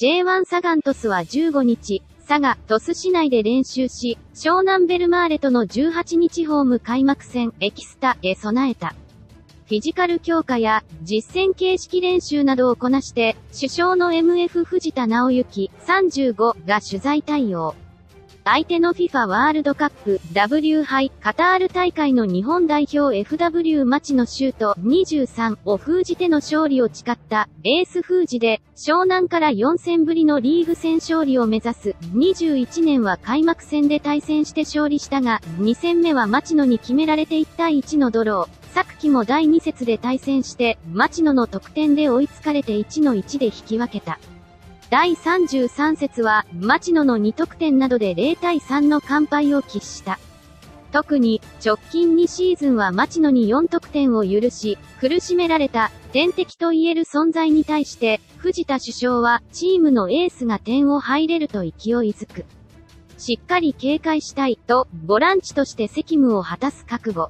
J1 サガン鳥栖は15日、佐賀、鳥栖市内で練習し、湘南ベルマーレとの18日ホーム開幕戦、エキスタへ備えた。フィジカル強化や実戦形式練習などをこなして、主将の MF 藤田直之35が取材対応。相手の FIFA ワールドカップ W 杯カタール大会の日本代表 FW 町のシュート23を封じての勝利を誓ったエース封じで湘南から4戦ぶりのリーグ戦勝利を目指す21年は開幕戦で対戦して勝利したが2戦目は町野に決められて1対1のドロー。昨季も第2節で対戦して町野の得点で追いつかれて 1-1 で引き分けた。第33節は、町野の2得点などで0対3の完敗を喫した。特に、直近2シーズンは町野に4得点を許し、苦しめられた、天敵と言える存在に対して、藤田主将は、チームのエースが点を入れると勢いづく。しっかり警戒したい、と、ボランチとして責務を果たす覚悟。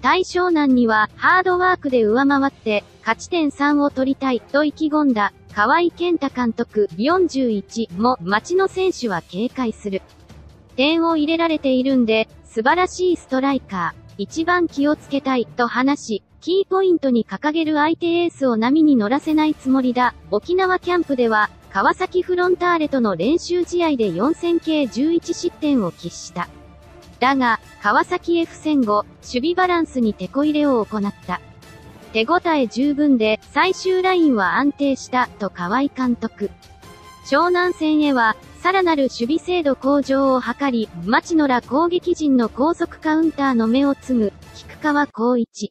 対湘南には、ハードワークで上回って、勝ち点3を取りたい、と意気込んだ。河合健太監督41も町野選手は警戒する。点を入れられているんで、素晴らしいストライカー、一番気をつけたいと話し、キーポイントに掲げる相手エースを波に乗らせないつもりだ。沖縄キャンプでは、川崎フロンターレとの練習試合で4戦計11失点を喫した。だが、川崎 F 戦後、守備バランスに手こ入れを行った。手応え十分で最終ラインは安定したと河合監督。湘南戦へはさらなる守備精度向上を図り、町野ら攻撃陣の高速カウンターの芽を摘む、菊川光一。